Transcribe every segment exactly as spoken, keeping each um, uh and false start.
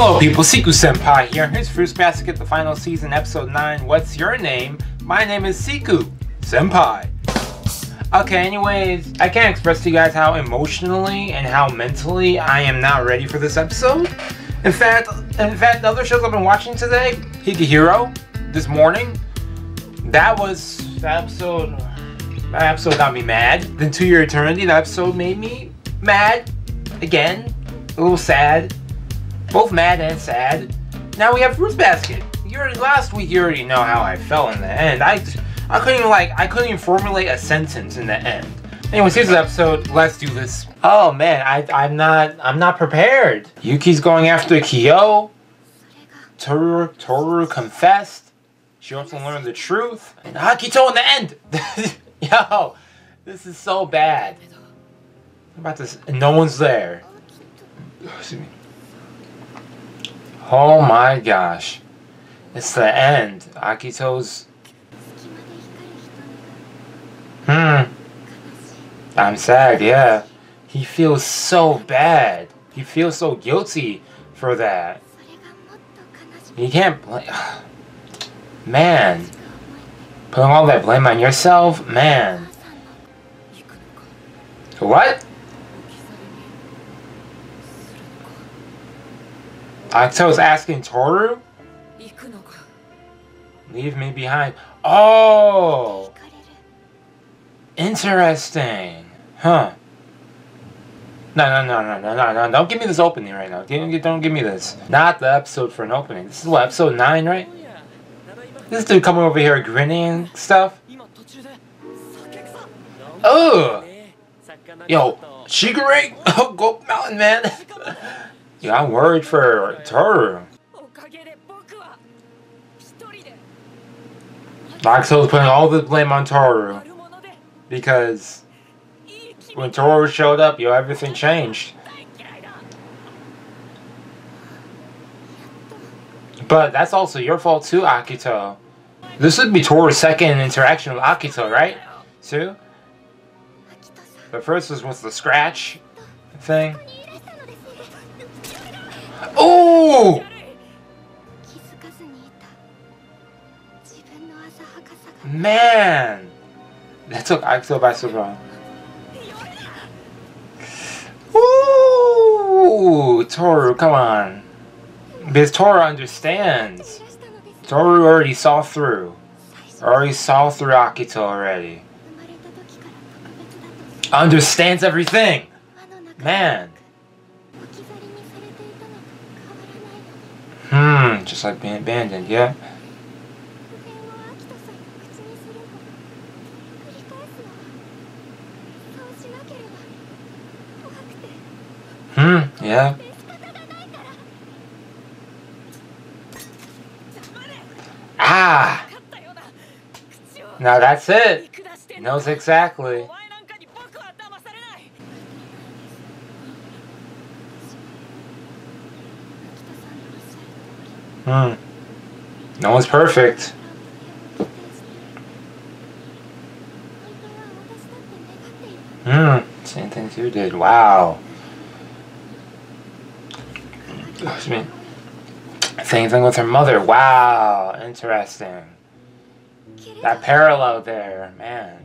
Hello people, Siku-senpai here. Here's Fruits Basket, the final season, episode nine, What's Your Name? My name is Siku-senpai. Okay, anyways, I can't express to you guys how emotionally and how mentally I am not ready for this episode. In fact, in fact, the other shows I've been watching today, Higehiro, this morning, that was, that episode, that episode got me mad. Then To Your Eternity, that episode made me mad, again, a little sad. Both mad and sad. Now we have Fruits Basket. You already, last week you already know how I felt in the end. I, I couldn't even like, I couldn't even formulate a sentence in the end. Anyways, here's the episode. Let's do this. Oh man, I, I'm not, I'm not prepared. Yuki's going after Kyo. Tohru, Tohru confessed. She wants to learn the truth. And Akito in the end. Yo, this is so bad. How about this? No one's there. Excuse me. Oh my gosh, it's the end. Akito's... Hmm. I'm sad, yeah. He feels so bad. He feels so guilty for that. You can't blame... Man. Putting all that blame on yourself? Man. What? Akito's asking Tohru? Leave me behind. Oh! Interesting. Huh. No, no, no, no, no, no, no. Don't give me this opening right now. Don't, don't give me this. Not the episode for an opening. This is what, episode nine, right? This dude coming over here grinning and stuff. Oh! Yo, Shigure, go mountain, man. Yeah, I'm worried for Tohru. Akito's putting all the blame on Tohru. Because when Tohru showed up, yo, everything changed. But that's also your fault too, Akito. This would be Toru's second interaction with Akito, right? Too? The first was with the scratch thing. Oh! Man! That took Akito by surprise. Ooh! Tohru, come on. Because Tohru understands. Tohru already saw through. Already saw through Akito already. Understands everything! Man! Hmm, just like being abandoned, yeah. Hmm, yeah. Ah! Now that's it. He knows exactly. Hmm. No one's perfect. Hmm. Same things you did. Wow. Excuse me. Same thing with her mother. Wow. Interesting. That parallel there, man.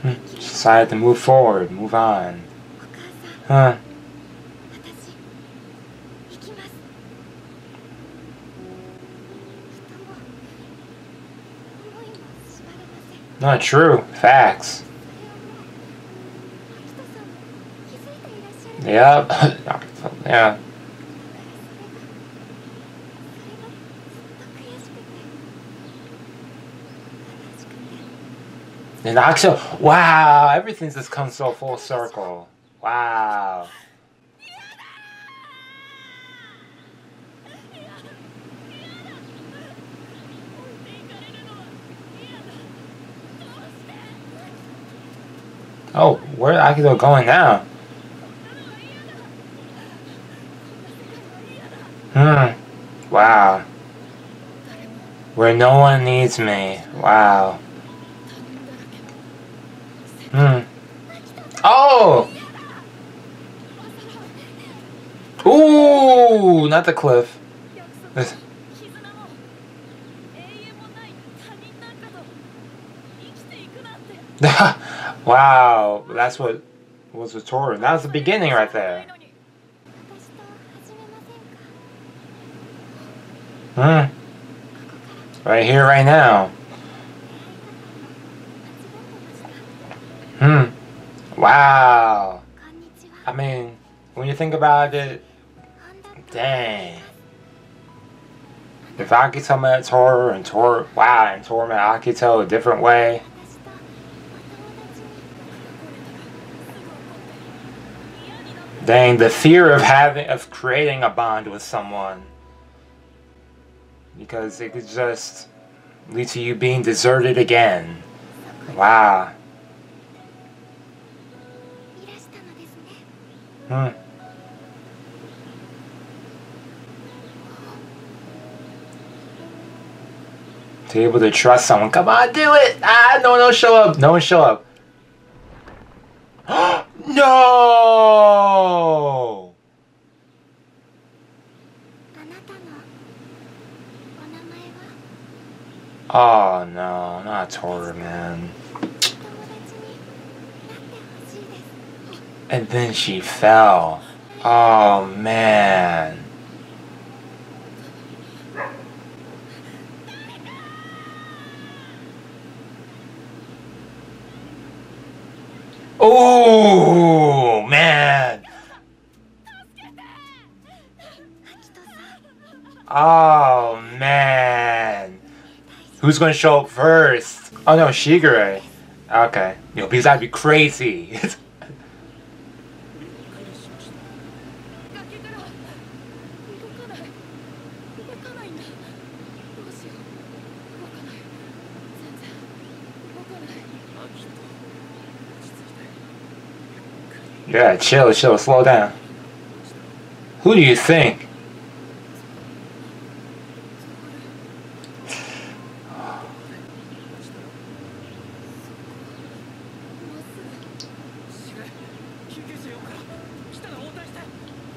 Hmm. She decided to move forward, move on. Huh. Not true. Facts. Yep. Yeah. And Akito, wow, everything's just come so full circle. Wow. Oh, where is Akito going now? Hmm. Wow. Where no one needs me. Wow. Hmm. Oh! Ooh, not the cliff. This. Wow, that's what was the Tohru. That was the beginning right there. Hmm. Right here, right now. Hmm. Wow. I mean, when you think about it, dang. If Akito met Tohru and Tohru, wow, and Tohru met Akito a different way. Dang, the fear of having, of creating a bond with someone. Because it could just lead to you being deserted again. Wow. Hmm. To be able to trust someone. Come on, do it! Ah, no one will show up. No one show up. No! Oh no, not Tohru, man. And then she fell. Oh man. Oh man. Oh man. Who's gonna show up first? Oh no, Shigure. Okay. Yo, because that'd be crazy. Yeah, chill, chill, slow down. Who do you think?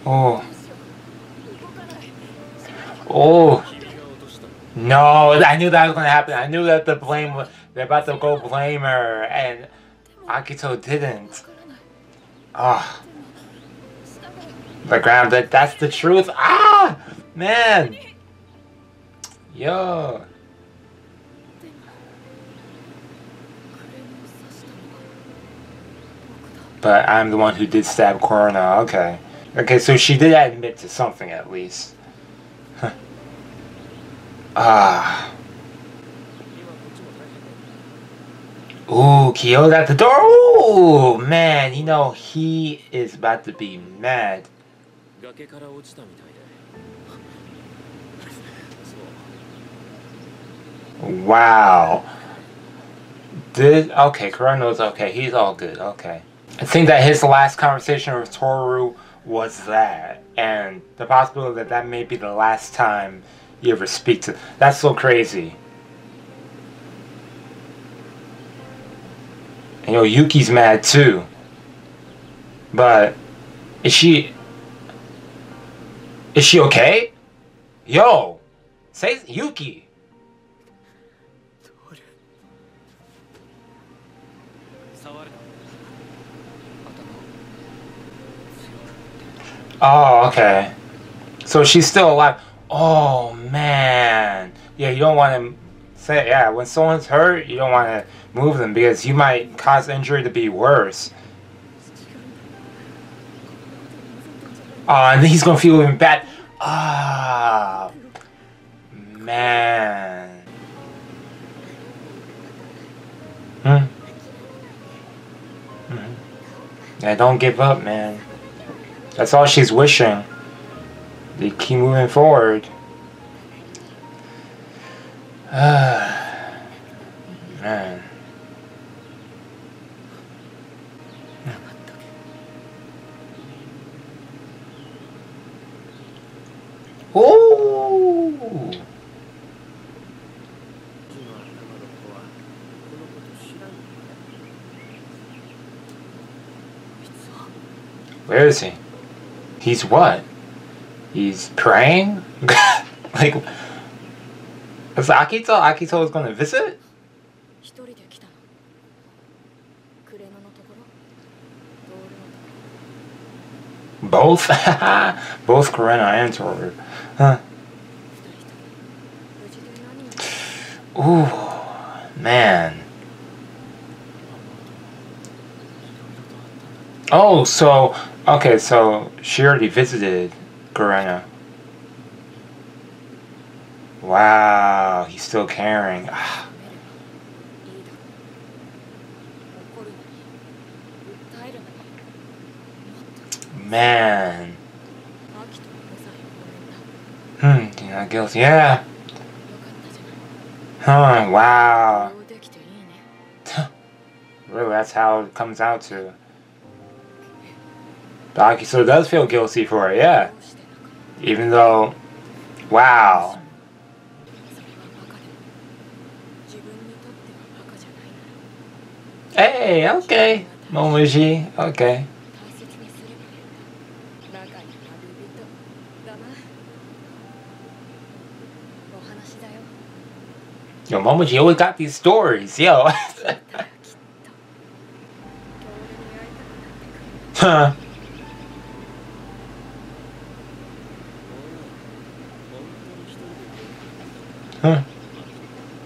Oh. Oh. No, I knew that was gonna happen. I knew that the blame was, they're about to go blame her, and Akito didn't. Ah, oh. The ground, that that's the truth. Ah, man. Yo. But I'm the one who did stab Corona. Okay. Okay, so she did admit to something at least. Huh. Ah. Ooh, Kyo's at the door. Ooh, man, you know, he is about to be mad. Wow. Did, okay, Kurono's okay. He's all good. Okay. I think that his last conversation with Tohru was that. And the possibility that that may be the last time you ever speak to. That's so crazy. And yo, Yuki's mad too. But is she is she okay? Yo, say Yuki. Oh, okay. So she's still alive. Oh man. Yeah, you don't want to say, yeah, when someone's hurt, you don't want to move them because you might cause injury to be worse. Ah, uh, and then he's gonna feel even bad. Ah, man. Hmm. Hmm. Yeah, don't give up, man. That's all she's wishing. They keep moving forward. Ah, man. Ooh. Where is he? He's what? he's praying? Like, if Akito, Akito is going to visit? Both? Both Kurena and Tohru. Huh. Ooh, man. Oh, so, okay, so she already visited Kurena. Wow, he's still caring. Man. Hmm, you're not guilty. Yeah. Huh, wow. Really, that's how it comes out to. Akito does feel guilty for it, yeah. Even though, wow. Hey, okay. Momoji, okay. Yo, Momoji always got these stories, yo. Huh. Huh.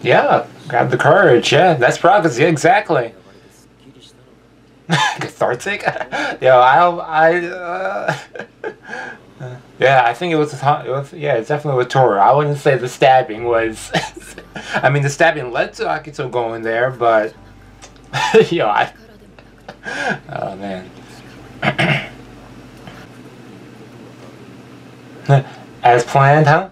Yeah, grab the courage, yeah. That's progress, yeah, exactly. Cathartic? Yo, I'll, I, uh... Yeah, I think it was, it was yeah, it definitely was Tohru. I wouldn't say the stabbing was... I mean, the stabbing led to Akito going there, but... Yo, I... Oh, man. As planned, huh?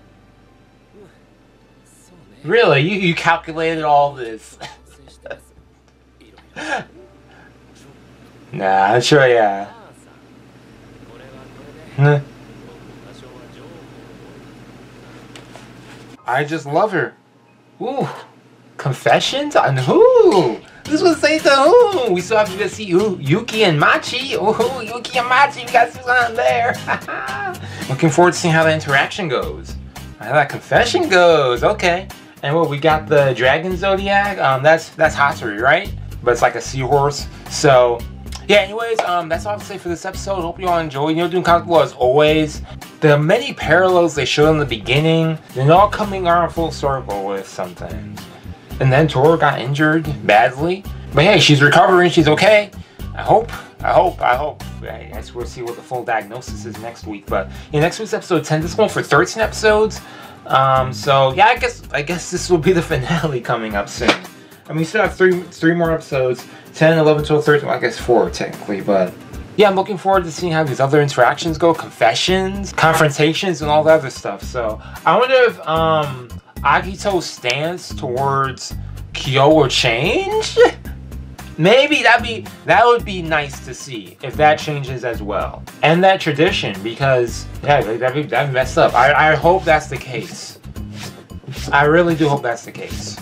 Really? You, you calculated all this? Nah, I'm sure, yeah. I just love her. Ooh, confessions on who? This was saying to who? We still have to see who? Yuki and Machi. Ooh, Yuki and Machi, we got Susan there. Looking forward to seeing how the interaction goes. How that confession goes, okay. And what we got the Dragon Zodiac. Um, that's that's Hattori, right? But it's like a seahorse. So, yeah. Anyways, um, that's all I have to say for this episode. Hope you all enjoyed. You know, doing content below as always. The many parallels they showed in the beginning, they're all coming around full circle with something. And then Tohru got injured badly, but hey, she's recovering. She's okay. I hope. I hope, I hope. I guess we'll see what the full diagnosis is next week. But yeah, next week's episode ten. This is going for thirteen episodes. Um, so yeah, I guess I guess this will be the finale coming up soon. I mean, we still have three three more episodes. ten, eleven, twelve, thirteen. Well, I guess four technically, but yeah, I'm looking forward to seeing how these other interactions go, confessions, confrontations, and all that other stuff. So I wonder if um, Akito's stance towards Kyo will change. Maybe that'd be, that would be nice to see if that changes as well. And that tradition, because yeah, that'd be, that'd be messed up. I, I hope that's the case. I really do hope that's the case.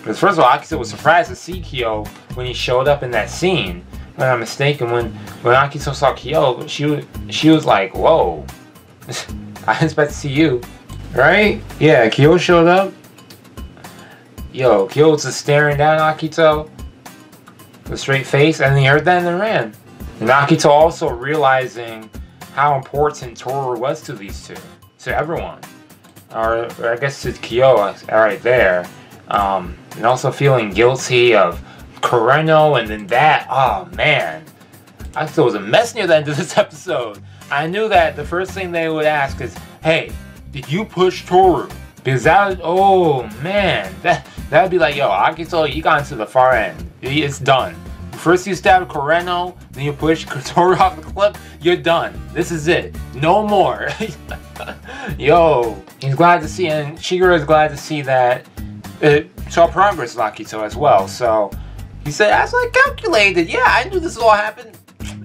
Because first of all, Akito was surprised to see Kyo when he showed up in that scene. If I'm not mistaken, when, when Akito saw Kyo, she, she was like, whoa, I didn't expect to see you. Right? Yeah, Kyo showed up. Yo, Kyo was just staring down at Akito. A straight face, and he heard that and then ran. And Akito also realizing how important Tohru was to these two, to everyone, or, or I guess to Kyo, right there. Um, and also feeling guilty of Kureno and then that. Oh man, Akito was a mess near the end of this episode. I knew that the first thing they would ask is, "Hey, did you push Tohru?" Because that would, oh man, that that would be like, "Yo, Akito, you got into the far end. It's done. First you stab Kureno, then you push Tohru off the cliff. You're done. This is it. No more." Yo, he's glad to see, and Shigeru is glad to see that it saw progress with Akito as well. So he said, "That's what I calculated. Yeah, I knew this would all happen."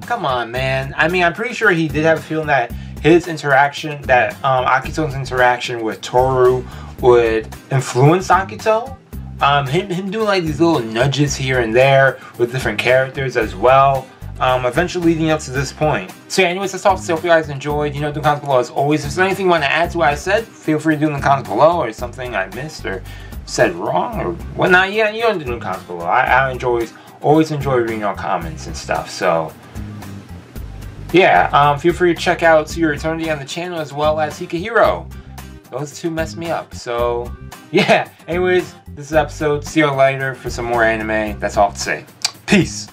Come on, man. I mean, I'm pretty sure he did have a feeling that his interaction, that um, Akito's interaction with Tohru would influence Akito. Um, him, him doing like these little nudges here and there with different characters as well. um, eventually leading up to this point. So yeah, anyways, that's all. So if you guys enjoyed, you know, do comments below as always. If there's anything you want to add to what I said, feel free to do in the comments below, or something I missed or said wrong or whatnot. Yeah, you don't do in the comments below. I, I enjoy, always enjoy reading your comments and stuff, so. Yeah, um, feel free to check out To Your Eternity on the channel as well as Higehiro. Those two messed me up, so yeah. Anyways, this is the episode. See you later for some more anime. That's all I have to say. Peace!